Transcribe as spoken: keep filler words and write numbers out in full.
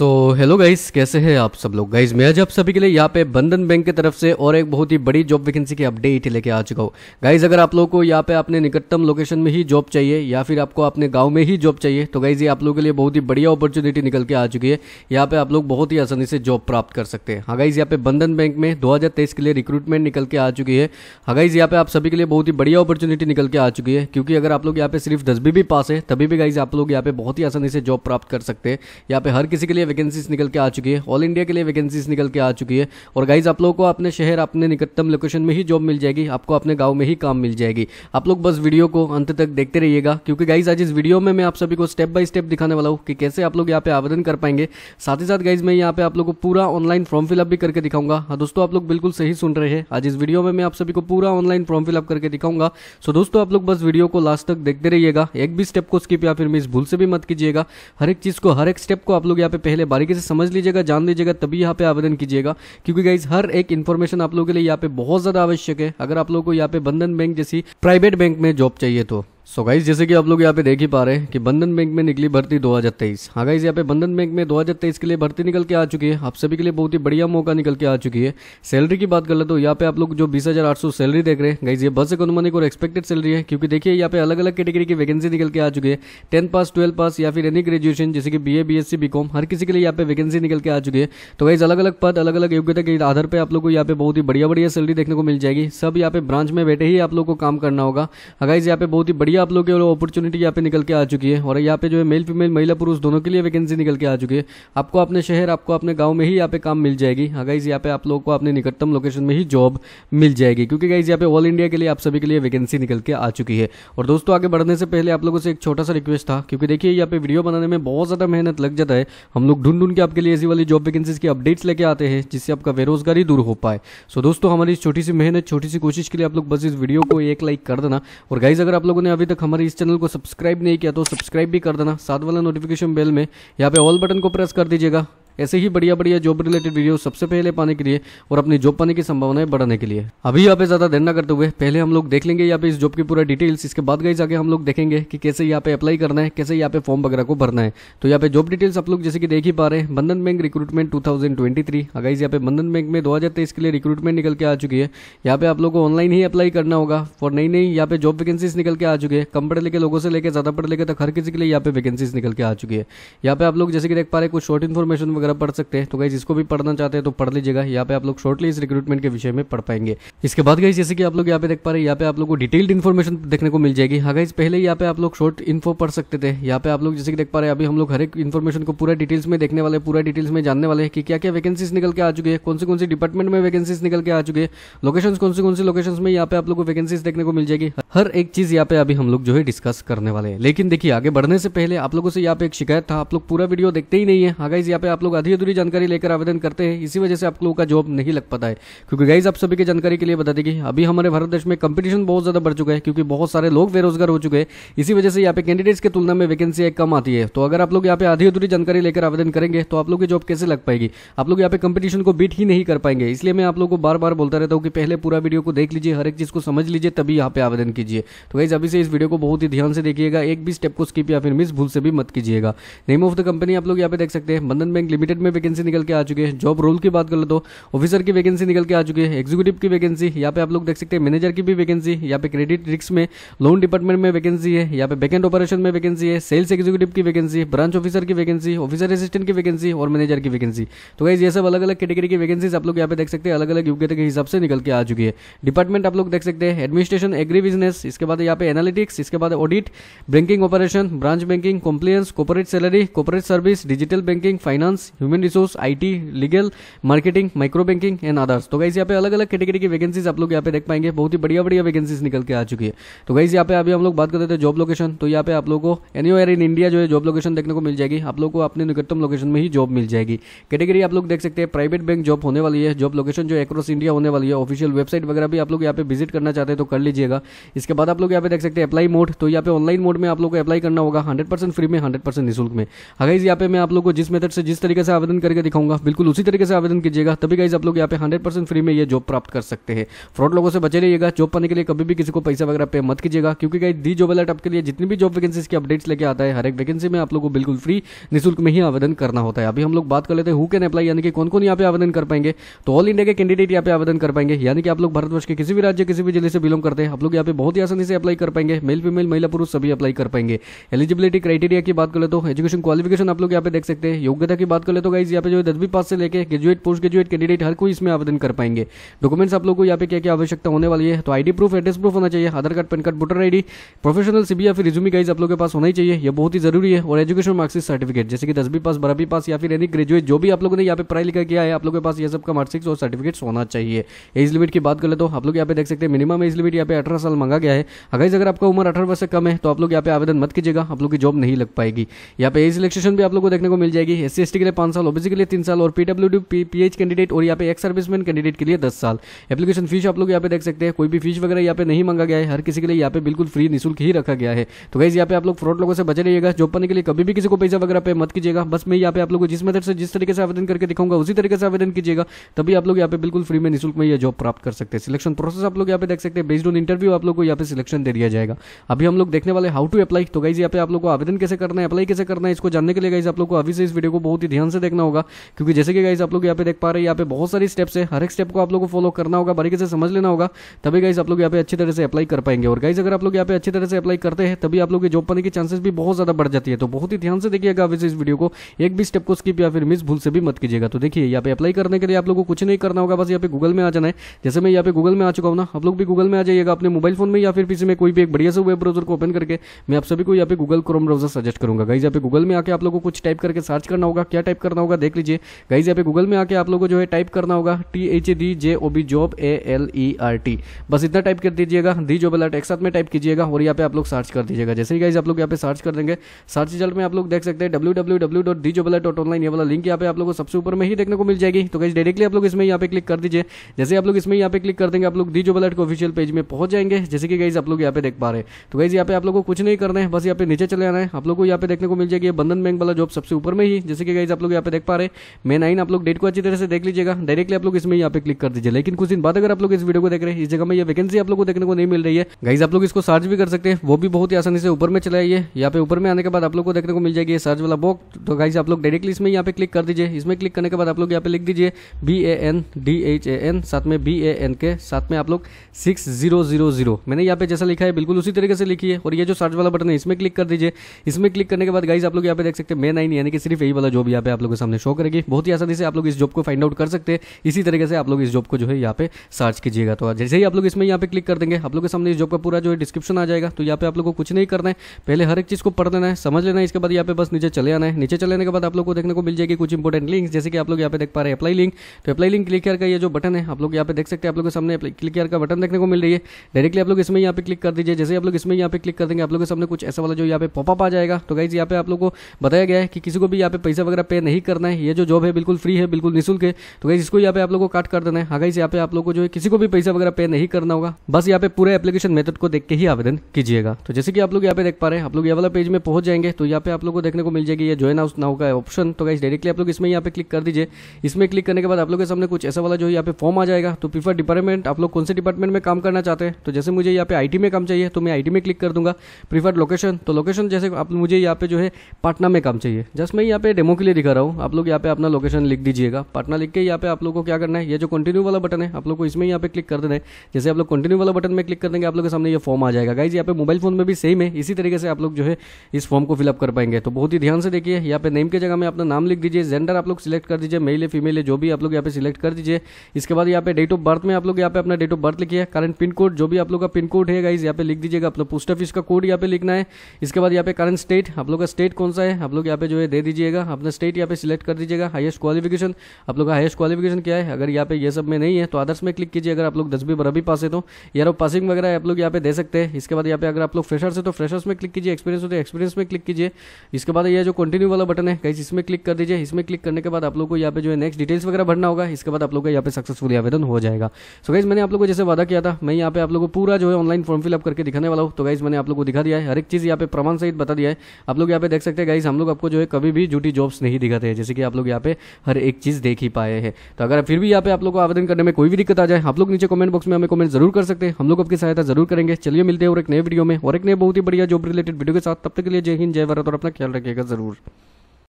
So hello guys, कैसे हैं आप सब लोग। गाइस मैं आज आप सभी के लिए यहाँ पे बंधन बैंक की तरफ से और एक बहुत ही बड़ी जॉब वैकेंसी की अपडेट लेके आ चुका हूँ। गाइस अगर आप लोगों को यहाँ पे अपने निकटतम लोकेशन में ही जॉब चाहिए या फिर आपको अपने गांव में ही जॉब चाहिए तो गाइस ये आप लोगों के लिए बहुत ही बढ़िया अपॉर्चुनिटी निकल के आ चुकी है। यहाँ पे आप लोग बहुत ही आसानी से जॉब प्राप्त कर सकते हैं। हाँ गाइस यहाँ पे बंधन बैंक में दो हजार तेईस के लिए रिक्रूटमेंट निकल के आ चुकी है। हाँ गाइस यहाँ पे आप सभी के लिए बहुत ही बढ़िया अपॉर्चुनिटी निकल के आ चुकी है, क्योंकि अगर आप लोग यहाँ पे सिर्फ दसवीं भी पास है तभी भी गाइस आप लोग यहाँ पे बहुत ही आसानी से जॉब प्राप्त कर सकते हैं। यहाँ पे हर किसी के लिए वैकेंसीज निकल के आ चुकी है, ऑल इंडिया के लिए वैकेंसीज निकल के आ चुकी है। और गाइज आप लोगों को अपने शहर, अपने निकटतम लोकेशन में ही जॉब मिल जाएगी, आपको अपने गांव में ही काम मिल जाएगी। आप लोग बस वीडियो को अंत तक देखते रहिएगा, क्योंकि गाइज आज इस वीडियो में मैं आप सभी को स्टेप बाय स्टेप दिखाने वाला हूँ कि कैसे आप लोग यहाँ पे आवेदन कर पाएंगे। साथ ही साथ गाइज मैं यहाँ पे आप लोग को पूरा ऑनलाइन फॉर्म फिलअप भी करके दिखाऊंगा। दोस्तों आप लोग बिल्कुल सही सुन रहे हैं, आज इस वीडियो में मैं आप सभी को पूरा ऑनलाइन फॉर्म फिलअप करके दिखाऊंगा। सो दोस्तों आप लोग बस वीडियो को लास्ट तक देखते रहिएगा, एक भी स्टेप को स्किप या फिर मिस भूल से भी मत कीजिएगा। हर एक चीज को, हर एक स्टेप को आप लोग यहाँ पे पहले बारीकी से समझ लीजिएगा, जान लीजिएगा, तभी यहाँ पे आवेदन कीजिएगा, क्योंकि गाइज हर एक इन्फॉर्मेशन आप लोगों के लिए यहाँ पे बहुत ज्यादा आवश्यक है अगर आप लोगों को यहाँ पे बंधन बैंक जैसी प्राइवेट बैंक में जॉब चाहिए तो। सो so गाइज जैसे कि आप लोग यहाँ पे देख ही पा रहे हैं कि बंधन बैंक में निकली भर्ती दो हजार तेईस। हाँ गाइज यहाँ पे बंधन बैंक में दो हजार तेईस के लिए भर्ती निकल के आ चुकी है। आप सभी के लिए बहुत ही बढ़िया मौका निकल के आ चुकी है। सैलरी की बात कर ले तो यहाँ पे आप लोग जो बीस हजार आठ सौ सैलरी देख रहे हैं गाइज ये बस इकोनॉमिक और एक्सपेक्टेड सैलरी है, क्योंकि देखिए यहाँ पे अलग अलग कैटेगरी की वैकेंसी निकल के आ चुकी है। टेंथ पास, ट्वेल्थ पास या फिर एनी ग्रेजुएशन जैसे कि B A, B S C, B com, हर किसी के लिए यहाँ पे वैकेंसी निकल के आ चुकी है। तो गाइज अलग अलग पद, अलग अलग योग्यता के आधार पर आप लोग को यहाँ पे बहुत ही बढ़िया बढ़िया सैलरी देखने को मिल जाएगी। सब यहाँ पे ब्रांच में बैठे ही आप लोग को काम करना होगा। गाइज यहाँ पे बहुत ही बढ़िया आप लोग के अपॉर्चुनिटी यहाँ पे निकल के आ चुकी है। और यहाँ पे जो है मेल फीमेल, महिला पुरुष दोनों के लिए वैकेंसी निकल के आ चुकी है। आपको अपने शहर, आपको अपने गांव में ही यहाँ पे काम मिल जाएगी। हाँ गाइज यहाँ पे आप लोगों को अपने निकटतम लोकेशन में ही जॉब मिल जाएगी, क्योंकि गाइज यहाँ पे ऑल इंडिया के लिए आप सभी के लिए वैकेंसी निकल के आ चुकी है। और दोस्तों आगे बढ़ने से पहले आप लोगों से एक छोटा सा रिक्वेस्ट था, क्योंकि देखिए यहाँ पे वीडियो बनाने में बहुत ज्यादा मेहनत लग जाता है। हम लोग ढूंढ ढूंढ के आपके लिए ऐसी वाली जॉब वैकेंसीज की अपडेट्स लेके आते हैं जिससे आपका बेरोजगारी दूर हो पाए। सो दोस्तों हमारी इस छोटी सी मेहनत, छोटी सी कोशिश के लिए आप लोग बस इस वीडियो को एक लाइक कर देना। और गाइज अगर आप लोगों ने अभी तक हमारे इस चैनल को सब्सक्राइब नहीं किया तो सब्सक्राइब भी कर देना। साथ वाला नोटिफिकेशन बेल में यहाँ पे ऑल बटन को प्रेस कर दीजिएगा, ऐसे ही बढ़िया बढ़िया जॉब रिलेटेड वीडियो सबसे पहले पाने के लिए और अपनी जॉब पाने की संभावनाएं बढ़ाने के लिए। अभी यहाँ पे ज्यादा देर न करते हुए पहले हम लोग देख लेंगे यहाँ पे इस जॉब की पूरा डिटेल्स। इसके बाद गाइस आगे हम लोग देखेंगे कि कैसे यहाँ पे अप्लाई करना है, कैसे यहाँ पे फॉर्म वगैरह को भरना है। तो यहाँ पे जॉब डिटेल्स आप लोग जैसे कि देख ही पा रहे हैं, Bandhan bank recruitment two thousand twenty three. Guys यहाँ पे बंधन बैंक में दो हजार तेईस के लिए रिक्रूटमेंट निकल के आ चुकी है। यहाँ पे आप लोग को ऑनलाइन ही अप्लाई करना होगा। और नई नई यहाँ पे जॉब वैकेंसीज निकल के आ चुकी है। कम पढ़े लिखे लोगों से लेकर ज्यादा पढ़े लिखे तक हर किसी के लिए यहाँ पे वैकेंसीज निकल के आ चुकी है। यहाँ पे आप लोग जैसे कि देख पा रहे हैं कुछ शॉर्ट इन्फॉर्मेशन वगैरह पढ़ सकते हैं। तो गाइस इसको भी पढ़ना चाहते हैं तो पढ़ लीजिएगा, यहाँ पे आप लोग शॉर्टली इस रिक्रूटमेंट के विषय में पढ़ पाएंगे। इसके बाद गाइस जैसे कि आप लोग यहाँ पे देख पा रहे हैं, यहाँ पे आप लोग को डिटेल्ड इन्फॉर्मेशन देखने को मिल जाएगी। हाँ गाइस पहले यहाँ पे आप लोग शॉर्ट इन्फो पढ़ सकते थे, यहाँ पे आप लोग जैसे कि देख पा रहे हैं अभी हम लोग हर एक इन्फॉर्मेशन को पूरा डिटेल्स में देखने वाले, पूरा डिटेल्स में जानने वाले कि क्या क्या वैकेंसीज निकल के आ चुकी है, कौन से कौन से डिपार्टमेंट में वैकेंसीज निकल के आ चुके हैं, लोकेशंस कौन से कौन से लोकेशंस में यहाँ पे आप लोग को वैकेंसीज देखने को मिल जाएगी। हर एक चीज यहाँ पे अभी हम लोग जो है डिस्कस करने वाले हैं। लेकिन देखिए आगे बढ़ने से पहले आप लोगों से यहाँ पे एक शिकायत था, आप लोग पूरा वीडियो देखते ही नहीं है। हाँ गाइस यहाँ पे आप लोग आधी अधूरी जानकारी लेकर आवेदन करते हैं, इसी वजह से आप लोगों का जॉब नहीं लग पाता है। क्योंकि गाइस आप सभी की जानकारी के लिए बता दें कि अभी हमारे भारत देश में कंपटीशन बहुत ज्यादा बढ़ चुका है, क्योंकि बहुत सारे लोग बेरोजगार हो चुके हैं। इसी वजह से यहाँ पे कैंडिडेट्स की तुलना में वैकेंसी कम आती है। तो अगर आप लोग यहाँ पे आधी अधूरी जानकारी लेकर आवेदन करेंगे तो आप लोग की जॉब कैसे लग पाएगी, आप लोग यहाँ पे कंपटीशन को बीट ही नहीं कर पाएंगे। इसलिए मैं आप लोग को बार बार बोलता रहता हूँ कि पहले पूरा वीडियो को देख लीजिए, हर एक चीज को समझ लीजिए, तभी यहाँ पे आवेदन कीजिए। तो गाइस अभी से इस वीडियो को बहुत ही ध्यान से देखिएगा, एक भी स्टेप को स्किप या फिर मिस भूल से भी मत कीजिएगा। नेम ऑफ द कंपनी आप लोग यहाँ पे देख सकते हैं, बंधन बैंक लिमिटेड में वैकेंसी निकल के आ चुकी है। जॉब रोल की बात कर ले तो ऑफिसर की वैकेंसी निकल के आ चुकी है, एग्जीक्यूटिव की वैकेंसी यहाँ पे आप लोग देख सकते हैं, मैनेजर की भी वैकेंसी यहाँ पे, क्रेडिट रिस्क में, लोन डिपार्टमेंट में वैकेंसी है, यहाँ पे बैकएंड ऑपरेशन में वैकेंसी है, सेल्स एग्जीक्यूटिव की वैकेंसी, ब्रांच ऑफिसर की वैकेंसी, ऑफिसर असिस्टेंट की वैकेंसी और मैनेजर की वैकेंसी। तो गाइस ये सब अलग अलग कैटेगरी की वैकेंसीज आप लोग यहाँ पे देख सकते हैं, अलग अलग योग्यता के हिसाब से निकल के आ चुकी है। डिपार्टमेंट आप लोग देख सकते हैं एडमिनिस्ट्रेशन, एग्री बिजनेस, इसके बाद यहाँ पे एनालिटिक्स, इसके बाद audit, banking operation, branch banking, compliance, corporate salary, corporate service, digital banking, finance, human resource, IT, legal, marketing, micro banking and others. तो गाइस यहाँ पे अलग अलग कैटेगरी की वैकेंसीज आप लोग यहाँ पे देख पाएंगे, बहुत ही बढ़िया बढ़िया वैकेंसीज निकल के आ चुकी है। तो गाइस यहाँ पे अभी हम लोग बात करते थे जॉब लोकेशन, तो यहाँ पे आप लोगों को एनीवेयर इन इंडिया जो है जॉब लोकेशन देखने को मिल जाएगी। आप लोग को अपने निकटतम लोकेशन में ही जॉब मिल जाएगी। कैटेगरी आप लोग देख सकते हैं, प्राइवेट बैंक जॉब होने वाली है, जॉब लोकेशन जो अक्रॉस इंडिया होने वाली है। ऑफिशियल वेबसाइट वगैरह भी आप लोग यहाँ पे विजिट करना चाहते हैं तो कर लीजिएगा। इसके बाद आप लोग यहाँ पे देख सकते हैं अप्लाई मोड, तो यहाँ पे ऑनलाइन मोड में आप लोग को अप्लाई करना होगा, हंड्रेड परसेंट फ्री में, हंड्रेड परसेंट निःशुल्क में। गाइस यहाँ पे मैं आप लोग को जिस मेथड से, जिस तरीके तरीके से आवेदन करके दिखाऊंगा, बिल्कुल उसी तरीके से आवेदन कीजिएगा, तभी गाइस आप लोग यहाँ पे हंड्रेड परसेंट फ्री में ये जॉब प्राप्त कर सकते हैं। फ्रॉड लोगों से बचे रहिएगा। जॉब पाने के लिए कभी भी किसी को पैसा वगैरह पे मत कीजिएगा, क्योंकि गाइस दी जॉब अलर्ट आपके लिए जितनी भी जॉब वैकेंसीज की अपडेट्स लेके आता है, हर एक वैकेंसी में आप लोग को बिल्कुल फ्री निःशुल्क में ही आवेदन करना होता है। अभी हम लोग बात कर लेते हैं हु कैन अप्लाई, यानी कि कौन कौन यहाँ पे आवेदन कर पाएंगे। तो ऑल इंडिया के कैंडिडेट यहाँ पे आवेदन कर पाएंगे, यानी कि आप लोग भारतवर्ष के किसी भी राज्य किसी भी जिले से बिलोंग करते हैं, आप लोग यहाँ पे बहुत ही आसानी से अप्लाई कर पाएंगे। मेल फीमेल महिला पुरुष सभी अप्लाई कर पाएंगे। एलिजिबिलिटी क्राइटेरिया की बात कर ले तो एजुकेशन क्वालिफिकेशन आप लोग यहाँ पे देख सकते हैं। योग्यता की बात कर ले तो गाइस यहाँ पे जो दसवीं पास से लेके ग्रेजुएट पोस्ट ग्रेजुएट कैंडिडेट हर कोई इसमें आवेदन कर पाएंगे। डॉक्यूमेंट्स आप लोग को यहाँ पे क्या क्या आवश्यकता होने वाली है, तो आईडी प्रूफ एड्रेस प्रूफ होना चाहिए, Aadhaar card PAN card voter ID, professional CV या फिर रिज्यूमे गाइस आप लोग के पास होना ही चाहिए, यह बहुत ही जरूरी है। और एजुकेशन मार्क्सिट सर्टिफिकेट जैसे कि दसवीं पास बारहवीं पास या फिर एनी ग्रेजुएट जो भी आप लोगों ने यहाँ पे पढ़ाई लिखा किया है, आप लोगों के पास ये सब का मार्क्सिट और सर्टिफिकेट्स होना चाहिए। एज लिमिट की बात कर ले तो आप लोग यहाँ पे देख सकते हैं मिनिमम एज लिमिट यहाँ पे अठारह साल मांगा गया है। गाइस अगर आपका उम्र अठारह वर्ष से कम है तो आप लोग यहाँ पे आवेदन मत कीजिएगा, आप लोग की जॉब नहीं लग पाएगी। यहाँ पे एज रिलैक्सेशन भी आप लोग को देखने को मिल जाएगी। एससी एसटी के लिए पांच साल, ओबीसी के लिए तीन साल और पीडब्ल्यूडी पीएच कैंडिडेट और यहाँ पे एक्स सर्विसमैन कैंडिडेट के लिए दस साल। एप्लीकेशन फीस आप लोग यहाँ पे देख सकते हैं, कोई भी फीस वगैरह यहाँ पे नहीं मांगा गया है, हर किसी के लिए यहाँ पे बिल्कुल फ्री निःशुल्क ही रखा गया है। तो गाइस यहाँ पे आप लोग फ्रॉड लोगों से बचे रहिएगा। जॉब पाने के लिए कभी भी किसी को पैसा वगैरह पे मत कीजिएगा। बस मैं यहाँ पे आप लोग को जिस मेथड से जिस तरीके से आवेदन करके दिखाऊंगा उसी तरीके से आवेदन कीजिएगा, तभी आप लोग यहाँ पे बिल्कुल फ्री में निःशुल्क में यह जॉब प्राप्त कर सकते हैं। सिलेक्शन प्रोसेस आप लोग यहाँ पे देख सकते हैं, बेस्ड ऑन इंटरव्यू आप लोग को यहाँ पे सिलेक्शन दे दिया जाएगा। अभी हम लोग देखने वाले हाउ टू अप्लाई। तो गाइस यहाँ पे आप लोग को आवेदन कैसे करना है, अप्लाई कैसे करना है, इसको जानने के लिए गाइस आप लोग को अभी से इस वीडियो को बहुत ही ध्यान से देखना होगा, क्योंकि जैसे कि गाइस आप लोग यहाँ पे देख पा रहे हैं यहाँ पे बहुत सारी स्टेप्स है, हर एक स्टेप को आप लोग को फॉलो करना होगा, बारीकी से समझ लेना होगा, तभी गाइस आप लोग यहाँ पे अच्छी तरह से अप्लाई कर पाएंगे। और गाइस अगर आप लोग यहाँ पे अच्छी तरह से अप्लाई करते हैं तभी आप लोग की जॉब पाने की चांसेस भी बहुत ज्यादा बढ़ जाती है। तो बहुत ही ध्यान से देखिएगा अभी से इस वीडियो को, एक भी स्टेप को स्किप या फिर मिस भूल से भी मत कीजिएगा। तो देखिए यहाँ पे अप्लाई करने के लिए आप लोग को कुछ नहीं करना होगा, बस यहाँ पे गूगल में आ जाना है। जैसे मैं यहाँ पे गूगल में आ चुका हूँ ना, आप लोग भी गूगल में आ जाइएगा अपने मोबाइल फोन में या फिर पीसी में कोई भी एक बढ़िया से वेब ब्राउजर को ओपन करके। मैं आप सभी को यहाँ पे गूगल क्रोम ब्राउजर सजेस्ट करूंगा। गाइस यहाँ पे गूगल में आके आप लोगों को कुछ टाइप करके सर्च करना होगा, क्या टाइप करना होगा देख लीजिए। गाइस यहाँ पे गूगल में आके आप लोगों को जो है टाइप करना होगा T H D J O B job A L E R T, बस इतना टाइप कर दीजिएगा, दी जॉब अलर्ट एक साथ में टाइप कीजिएगा और यहाँ पे आप लोग सर्च कर दीजिएगा। जैसे ही गाइस आप लोग यहाँ पे सर्च कर देंगे, सर्च रिजल्ट में आप लोग देख सकते हैं W W W dot the job alert dot online, ये वाला लिंक यहाँ पे आप लोग को सबसे ऊपर में ही देखने को मिल जाएगी। तो गाइस डायरेक्टली आप लोग इसमें यहाँ पे क्लिक कर दीजिए। जैसे आप लोग इसमें यहाँ पे क्लिक कर देंगे आप लोग दी जॉब अलर्ट के ऑफिशियल पेज में पहुंच जाएंगे, जैसे कि गाइस आप लोग यहाँ पे देख पा रहे हैं। तो गाइस यहाँ पे आप लोग को कुछ नहीं करना है, बस यहाँ पे नीचे चले आना है, आप लोग को यहाँ पे देखने को मिल जाएगी बंधन बैंक वाला जॉब सबसे ऊपर में ही, जैसे कि गाइस आप लोग यहाँ पे देख पा रहे हैं। नाइन आप लोग डेट को अच्छी तरह से देख लीजिएगा, डायरेक्टली आप लोग इसमें यहाँ पे क्लिक कर दीजिए। लेकिन कुछ दिन बाद अगर आप लोग इस वीडियो को देख रहे हैं, इस जगह में ये वैकेंसी आप लोग को देखने को नहीं मिल रही है, गाइस आप लोग इसको सर्च भी कर सकते हैं, वो भी बहुत ही आसानी से ऊपर में चले आइए। यहाँ पे ऊपर में आने के बाद आप लोग को देखने को मिल जाएगी सर्च वाला बॉक्स। तो गाइस आप लोग डायरेक्टली इसमें यहाँ पे क्लिक कर दीजिए। इसमें क्लिक करने के बाद आप लोग यहाँ पे लिख दीजिए B A N D H A N, साथ में बी ए एन के साथ में आप लोग सिक्स जीरो जीरो जीरो, मैंने यहाँ पे जैसा लिखा है बिल्कुल उसी तरीके से लिखी है। और ये जो सर्च वाला बटन है इसमें क्लिक कर दीजिए। इसमें क्लिक करने के बाद गाइस आप लोग यहाँ पे देख सकते हैं मैं नाइन, यानी कि सिर्फ यही वाला जॉब यहाँ पे आप लोगों के सामने शो करेगी। बहुत ही आसानी से आप लोग इस जॉब को फाइंड आउट कर सकते हैं, इसी तरीके से आप लोग इस जॉब को जो है यहाँ पे सर्च कीजिएगा। तो जैसे ही आप लोग इसमें यहाँ पे क्लिक कर देंगे आप लोग के सामने इस जॉब का पूरा जो है डिस्क्रिप्शन आ जाएगा। तो यहाँ पे आप लोग को कुछ नहीं करना है, पहले हर एक चीज को पढ़ लेना है, समझ लेना है, इसके बाद यहाँ पे बस नीचे चले आना है। नीचे चले आने के बाद आप लोग को देखने को मिल जाएगी कुछ इंपॉर्टेंट लिंक, जैसे कि आप लोग यहाँ पे देख पा रहे हैं अप्लाई लिंक। तो अप्लाई लिंक क्लिक करके ये जो बटन है आप लोग यहाँ पे देख सकते हैं, आप लोग के सामने क्लिक कर का बटन देखने को मिल रही है, डायरेक्टली आप लोग इसमें यहाँ पे क्लिक कर दीजिए। जैसे आप लोग इसमें यहाँ पे क्लिक कर देंगे आप लोग के सामने कुछ ऐसा वाला जो यहाँ पे पॉपअप आ जाएगा। तो गाइस यहाँ पे आप लोगों को बताया गया है कि किसी को भी यहाँ पे पैसा वगैरह पे नहीं करना है, ये जो जॉब है बिल्कुल फ्री है, बिल्कुल निःशुल्क है। तो गाइस इसको यहाँ पे आप लोगों को कट कर देना है। हाँ गाइस यहाँ पे आप लोगों को जो है किसी को भी पैसा वगैरह पे नहीं करना होगा, बस यहाँ पे पूरे एप्लीकेशन मेथड को देख के ही आवेदन कीजिएगा। तो जैसे कि आप लोग यहाँ पे देख पा रहे हैं आप लोग ये वाला पेज में पहुंच जाएंगे। तो यहाँ पे आप लोग को देखने को मिल जाएगी ये ज्वाइन हाउस नाउ का ऑप्शन। तो गाइस डायरेक्टली आप लोग इसमें यहाँ पे क्लिक कर दीजिए। इसमें क्लिक करने के बाद आप लोग के सामने कुछ ऐसा वाला जो यहाँ पे फॉर्म आ जाएगा। तो प्रीफर डिपार्टमेंट आप लोग कौन से डिपार्टमेंट में काम करना चाहते हैं, तो जैसे मुझे यहाँ पे आईटी में काम चाहिए तो मैं आईटी में क्लिक कर दूंगा। प्रीफर्ड लोकेशन, तो लोकेशन जैसे आप मुझे यहाँ पे जो है पटना में काम चाहिए, जस्ट मैं यहाँ पे डेमो के लिए दिखा रहा हूँ, आप लोग यहाँ पे अपना लोकेशन लिख दीजिएगा। पटना लिख के यहाँ पे आप लोग को क्या करना है, ये जो कंटिन्यू वाला बटन है आप लोग को इसमें यहाँ पे क्लिक कर देना है। जैसे आप लोग कंटिन्यू वाला बटन में क्लिक कर देंगे आप लोग के सामने ये फॉर्म आ जाएगा। गाइज यहाँ पे मोबाइल फोन में भी सेम है, इसी तरीके से आप लोग जो है इस फॉर्म को फिलअप कर पाएंगे। तो बहुत ही ध्यान से देखिए, यहाँ पे नेम की जगह में अपना नाम लिख दीजिए, जेंडर आप लोग सिलेक्ट कर दीजिए, मेल है फीमेल है जो भी आप लोग यहाँ पे सिलेक्ट कर दीजिए। इसके बाद यहाँ पे डेट ऑफ बर्थ में आप लोग यहाँ पे अपना डेट ऑफ बर्थ लिखिए, करंट पिन कोड जो भी आप लोग का पिन कोड है गाइज यहाँ पे लिख दीजिएगा, अपना पोस्ट ऑफिस का कोड यहाँ पे लिखना है। इसके बाद यहाँ पे करंट स्टेट आप लोग का स्टेट कौन सा है आप लोग यहाँ पे जो है दे दीजिएगा, अपना स्टेट यहाँ पे सिलेक्ट कर दीजिएगा। हाईएस्ट क्वालिफिकेशन आप लोग का हाईएस्ट क्वालिफिकेशन क्या है, अगर यहाँ पे ये सब में नहीं है तो आदर्श में क्लिक कीजिए, अगर आप लोग दसवीं बारहवीं पास है तो यारो पासिंग वगैरह आप लोग यहाँ पे दे सकते हैं। इसके बाद यहाँ पे अगर आप लोग फ्रेशर्स है तो फ्रेशर्स में क्लिक कीजिए, एक्सपीरियंस हो तो एक्सपीरियंस में क्लिक कीजिए। इसके बाद ये जो कंटिन्यू वाला बटन है गाइस इसमें क्लिक कर दीजिए। इसमें क्लिक करने के बाद आप लोग को यहाँ पे जो है नेक्स्ट डिटेल्स वगैरह भरना होगा, इसके बाद आप लोग का यहाँ पे सक्सेसफुल आवेदन हो जाएगा। सो गाइस मैंने आप लोग को जैसे वादा किया था मैं यहाँ पे आप लोग को पूरा जो है ऑनलाइन फॉर्म फिलअप करके दिखाने वाला हूँ। तो गाइस मैंने आप लोग को दिखा दिया है, हर एक चीज यहाँ पे प्रमाण सहित बता दिया है, आप लोग यहाँ पे देख सकते हैं। गाइस हम लोग आपको जो है कभी भी झूठी जॉब्स नहीं दिखा दिखाते हैं, जैसे कि आप लोग यहाँ पे हर एक चीज़ देख ही पाए हैं। तो अगर फिर भी यहाँ पे आप लोग को आवेदन करने में कोई भी दिक्कत आ जाए, आप लोग नीचे कमेंट बॉक्स में हमें कमेंट जरूर कर सकते हैं, हम लोग आपकी सहायता जरूर करेंगे। चलिए मिलते हैं और एक नए वीडियो में और एक नए बहुत ही बढ़िया जॉब रिलेटेड वीडियो के साथ। तब तक के लिए जय हिंद, जय भारत और अपना ख्याल रखिएगा जरूर।